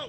Go.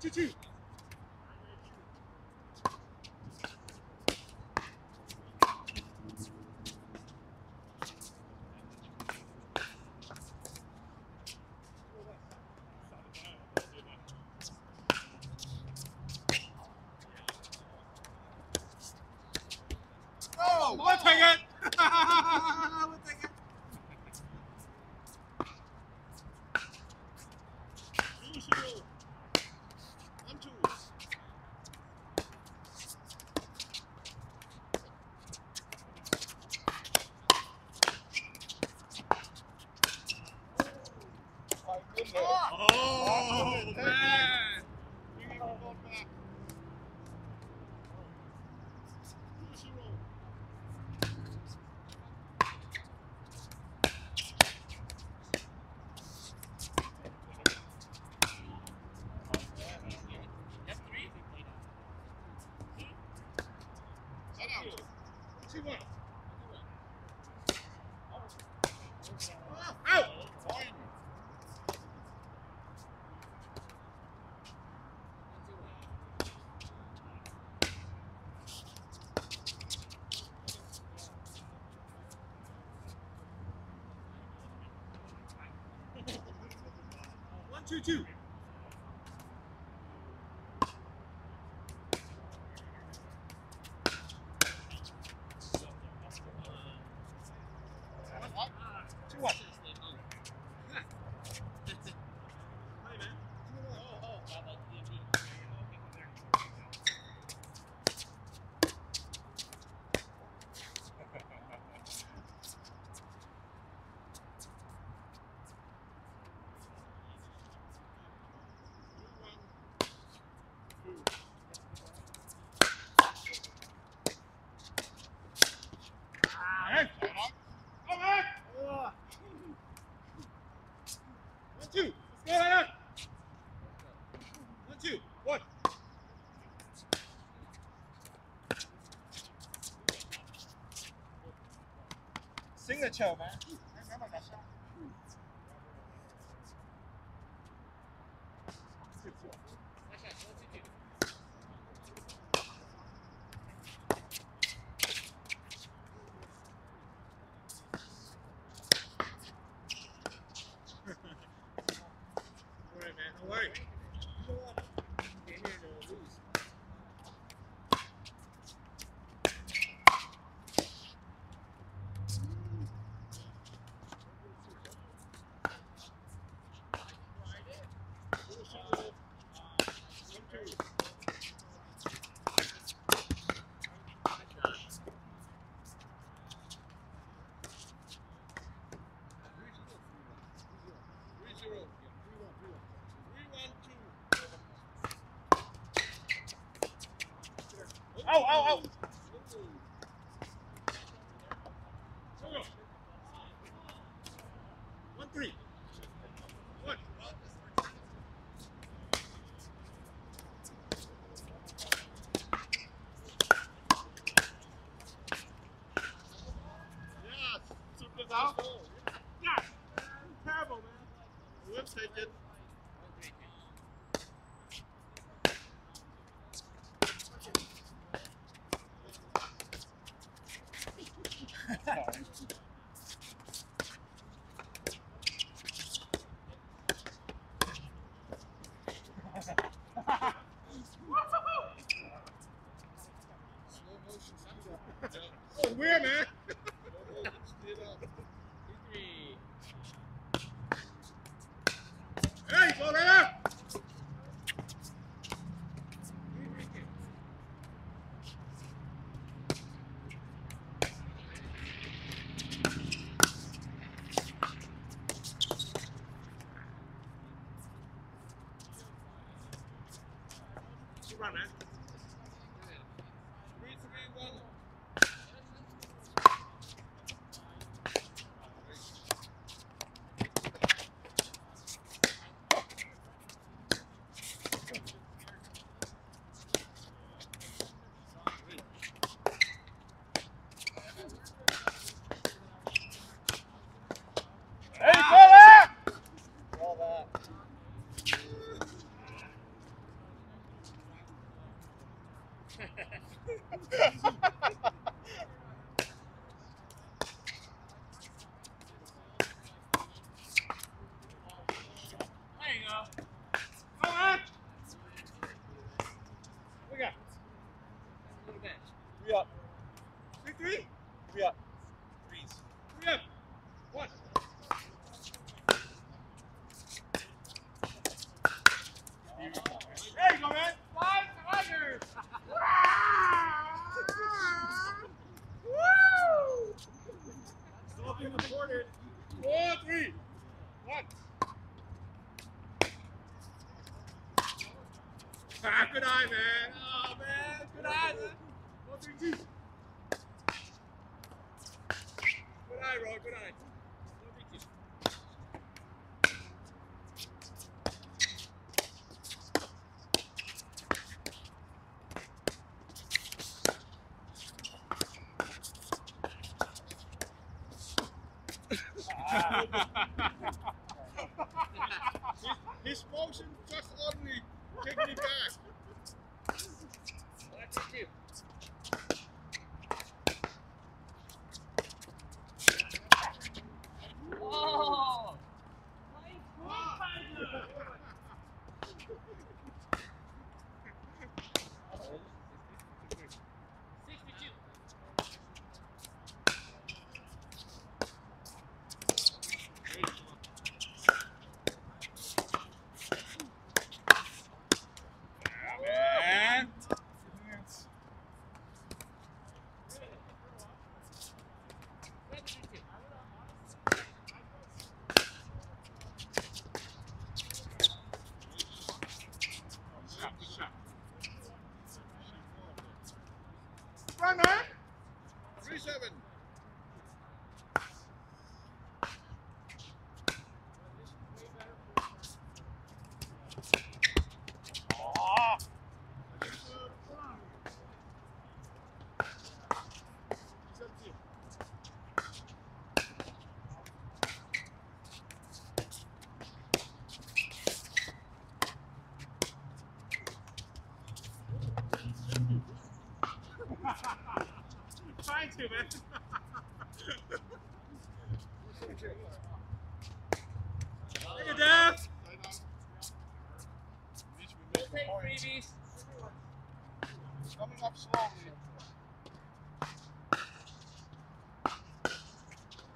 Choo-choo! Oh, one ticket! One ticket! Choo-choo! Sing the show, man. Oh, oh, oh! runner. Good eye, man. Oh, man. Good eye. 1, 3, 2. Good eye, bro. Good eye. 1, 3, 2. His motion just on me. Take me back. Trying to, man. Take a death. We'll take freebies. Coming up slowly.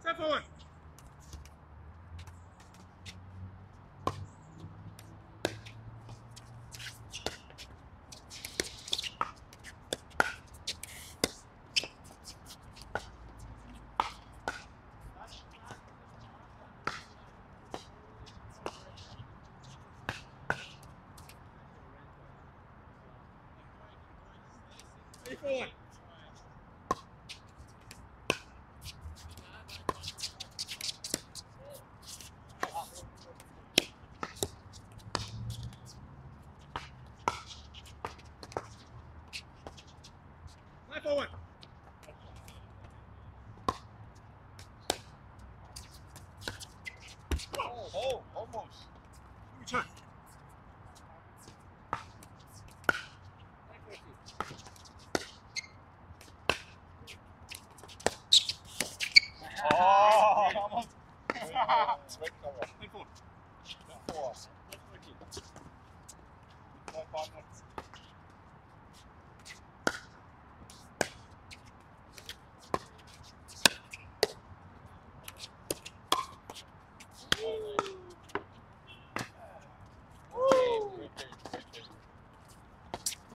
Step forward. Come on.